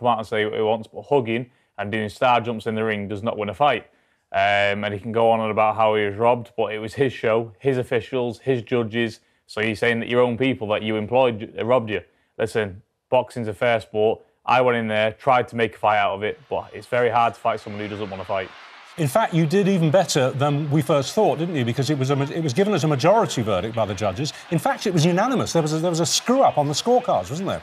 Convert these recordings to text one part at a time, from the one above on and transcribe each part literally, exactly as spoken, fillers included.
come out and say what he wants, but hugging and doing star jumps in the ring does not win a fight. Um, and he can go on and about how he was robbed, but it was his show, his officials, his judges. So you're saying that your own people that you employed robbed you. Listen, boxing's a fair sport. I went in there, tried to make a fight out of it, but it's very hard to fight someone who doesn't want to fight. In fact, you did even better than we first thought, didn't you? Because it was, a, it was given as a majority verdict by the judges. In fact, it was unanimous. There was a, there was a screw-up on the scorecards, wasn't there?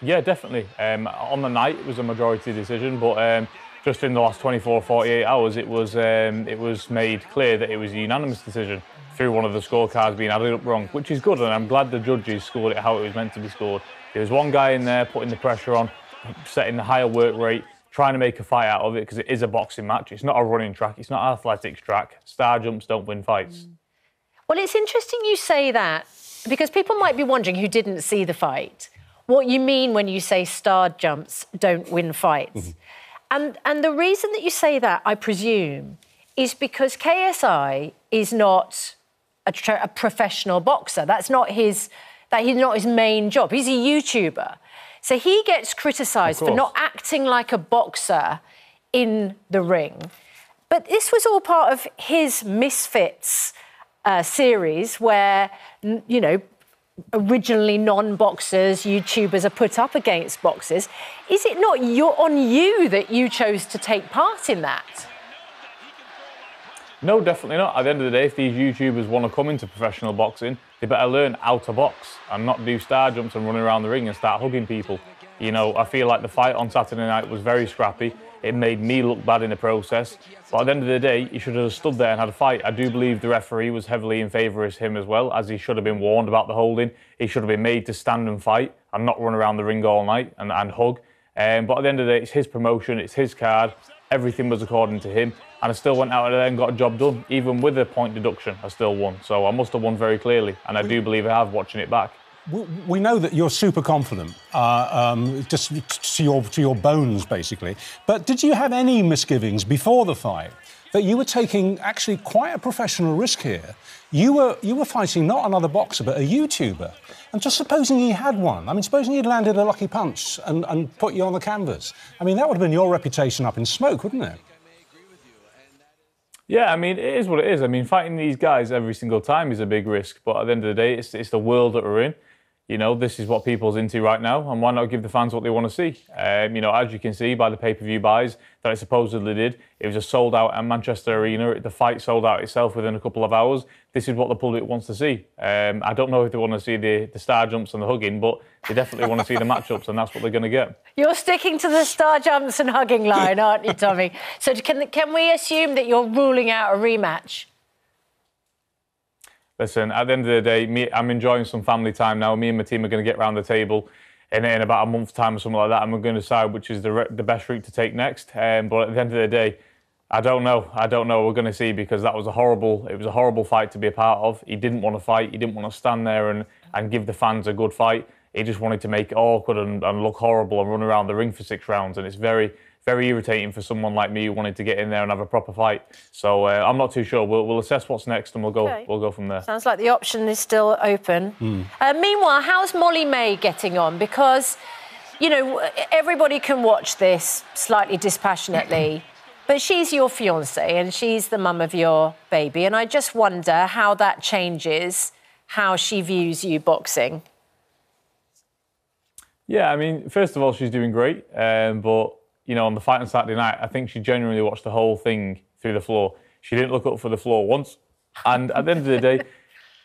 Yeah, definitely. Um, on the night, it was a majority decision, but um, just in the last twenty-four, forty-eight hours, it was, um, it was made clear that it was a unanimous decision through one of the scorecards being added up wrong, which is good, and I'm glad the judges scored it how it was meant to be scored. There was one guy in there putting the pressure on, setting the higher work rate, trying to make a fight out of it, because it is a boxing match. It's not a running track. It's not an athletics track. Star jumps don't win fights. Well, it's interesting you say that, because people might be wondering who didn't see the fight what you mean when you say star jumps don't win fights. and, and the reason that you say that, I presume, is because K S I is not a, tra a professional boxer. That's not his... That he's not his main job. He's a YouTuber. So he gets criticised for not acting like a boxer in the ring. But this was all part of his Misfits uh, series where, you know, originally non-boxers, YouTubers are put up against boxers. Is it not your, on you that you chose to take part in that? No, definitely not. At the end of the day, if these YouTubers want to come into professional boxing, they better learn how to box and not do star jumps and run around the ring and start hugging people. You know, I feel like the fight on Saturday night was very scrappy. It made me look bad in the process. But at the end of the day, he should have stood there and had a fight. I do believe the referee was heavily in favour of him as well, as he should have been warned about the holding. He should have been made to stand and fight and not run around the ring all night and, and hug. Um, but at the end of the day, it's his promotion, it's his card. Everything was according to him, and I still went out of there and got a job done. Even with a point deduction, I still won. So I must have won very clearly, and I do believe I have, watching it back. We know that you're super confident, uh, um, just to your, to your bones, basically. But did you have any misgivings before the fight that you were taking actually quite a professional risk here? You were, you were fighting not another boxer, but a YouTuber. And just supposing he had one. I mean, supposing he'd landed a lucky punch and, and put you on the canvas. I mean, that would have been your reputation up in smoke, wouldn't it? Yeah, I mean, it is what it is. I mean, fighting these guys every single time is a big risk. But at the end of the day, it's, it's the world that we're in. You know, this is what people's into right now. And why not give the fans what they want to see? Um, you know, as you can see by the pay-per-view buys that it supposedly did, it was just sold out at Manchester Arena. The fight sold out itself within a couple of hours. This is what the public wants to see. Um, I don't know if they want to see the, the star jumps and the hugging, but they definitely want to see the matchups, and that's what they're going to get. You're sticking to the star jumps and hugging line, aren't you, Tommy? So can, can we assume that you're ruling out a rematch? Listen, at the end of the day, me, I'm enjoying some family time now. Me and my team are going to get round the table in, in about a month's time or something like that, and we're going to decide which is the, the best route to take next. Um, but at the end of the day, I don't know. I don't know. We're going to see, because that was a horrible, it was a horrible fight to be a part of. He didn't want to fight. He didn't want to stand there and, and give the fans a good fight. He just wanted to make it awkward and, and look horrible and run around the ring for six rounds. And it's very, very irritating for someone like me who wanted to get in there and have a proper fight. So uh, I'm not too sure. We'll, we'll assess what's next and we'll go, okay. we'll go from there. Sounds like the option is still open. Mm. Uh, meanwhile, how's Molly Mae getting on? Because, you know, everybody can watch this slightly dispassionately. But she's your fiancée and she's the mum of your baby, and I just wonder how that changes how she views you boxing. Yeah, I mean, first of all, she's doing great. Um, but, you know, on the fight on Saturday night, I think she genuinely watched the whole thing through the floor. She didn't look up for the floor once. And at the end of the day,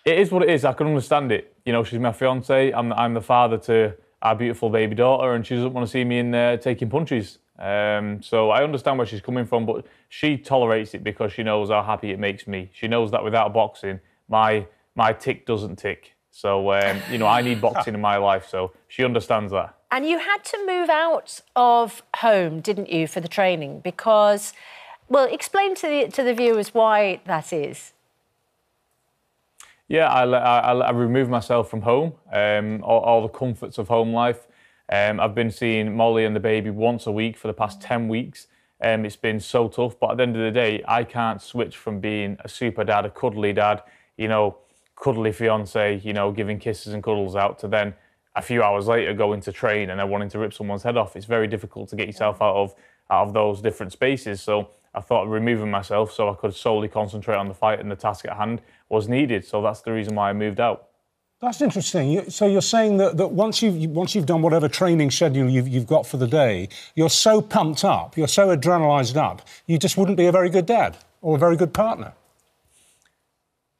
it is what it is. I can understand it. You know, she's my fiancée. I'm, I'm the father to our beautiful baby daughter, and she doesn't want to see me in there taking punches. Um, so I understand where she's coming from, but she tolerates it because she knows how happy it makes me. She knows that without boxing, my my tick doesn't tick. So, um, you know, I need boxing in my life, so she understands that. And you had to move out of home, didn't you, for the training? Because, well, explain to the, to the viewers why that is. Yeah, I, I, I removed myself from home, um, all, all the comforts of home life. Um, I've been seeing Molly and the baby once a week for the past ten weeks. Um, it's been so tough, but at the end of the day, I can't switch from being a super dad, a cuddly dad, you know, cuddly fiancé, you know, giving kisses and cuddles out, to then a few hours later going to train and then wanting to rip someone's head off. It's very difficult to get yourself out of out of those different spaces. So I thought removing myself so I could solely concentrate on the fight and the task at hand was needed. So that's the reason why I moved out. That's interesting. So you're saying that, that once you've once you've done whatever training schedule you've, you've got for the day, you're so pumped up, you're so adrenalised up, you just wouldn't be a very good dad or a very good partner.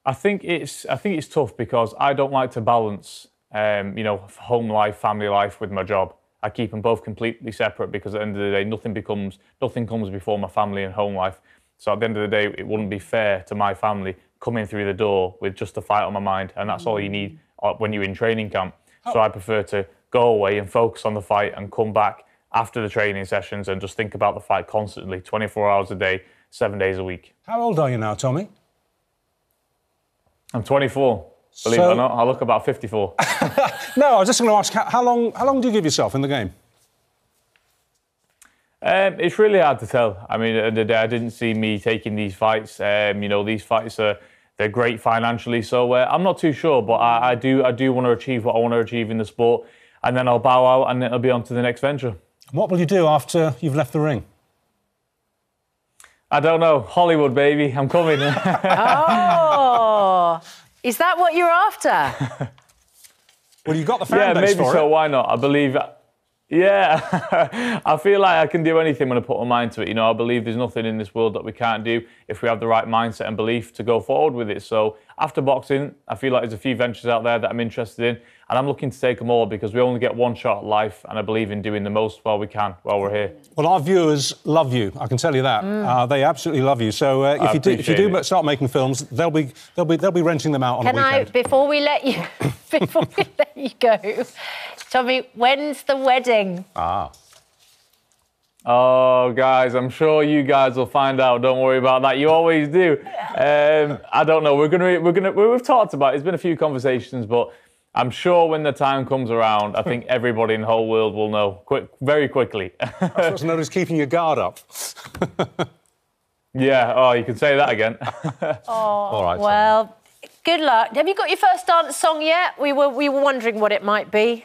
I think it's I think it's tough because I don't like to balance, um, you know, home life, family life with my job. I keep them both completely separate because at the end of the day, nothing becomes nothing comes before my family and home life. So at the end of the day, it wouldn't be fair to my family coming through the door with just a fight on my mind, and that's all you need when you're in training camp. Oh. So I prefer to go away and focus on the fight and come back after the training sessions and just think about the fight constantly, twenty-four hours a day, seven days a week. How old are you now, Tommy? I'm twenty-four, believe so... it or not. I look about fifty-four. No, I was just going to ask, how long, how long do you give yourself in the game? Um, it's really hard to tell. I mean, at the end of the day, I didn't see me taking these fights. Um, you know, these fights are... They're great financially, so uh, I'm not too sure, but I, I do I do want to achieve what I want to achieve in the sport, and then I'll bow out and it'll be on to the next venture. What will you do after you've left the ring? I don't know. Hollywood, baby. I'm coming. Oh! Is that what you're after? Well, you got the fan yeah, base maybe for so. It. Why not? I believe... Yeah, I feel like I can do anything when I put my mind to it. You know, I believe there's nothing in this world that we can't do if we have the right mindset and belief to go forward with it. So after boxing, I feel like there's a few ventures out there that I'm interested in, and I'm looking to take them all because we only get one shot at life, and I believe in doing the most while we can, while we're here. Well, our viewers love you, I can tell you that. Mm. Uh, they absolutely love you. So uh, if, you do, if you do but start making films, they'll be, they'll be, they'll be renting them out on can the weekend. Can I, before we let you... Before we let you go, Tommy, when's the wedding? Ah. Oh, guys, I'm sure you guys will find out. Don't worry about that. You always do. Um, I don't know. We're gonna, we're gonna, we've talked about it. There's been a few conversations, but I'm sure when the time comes around, I think everybody in the whole world will know quick, very quickly. That's what's known as keeping your guard up. Yeah. Oh, you can say that again. Oh, all right. Well. Tommy. Good luck. Have you got your first dance song yet? We were we were wondering what it might be.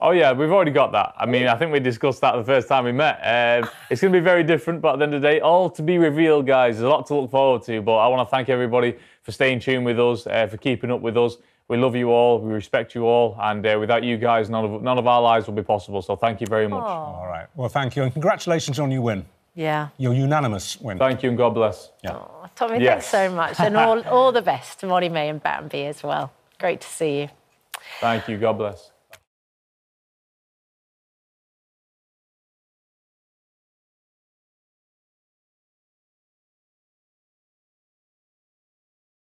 Oh yeah, we've already got that. I mean, I think we discussed that the first time we met. Um, it's going to be very different, but at the end of the day, all to be revealed, guys. There's a lot to look forward to, but I want to thank everybody for staying tuned with us, uh, for keeping up with us. We love you all, we respect you all, and uh, without you guys, none of, none of our lives would be possible, so thank you very much. Aww. All right, well, thank you, and congratulations on your win. Yeah. Your unanimous win. Thank you and God bless. Yeah. Oh, Tommy, yes. Thanks so much. And all, all the best to Molly Mae and Bambi as well. Great to see you. Thank you. God bless.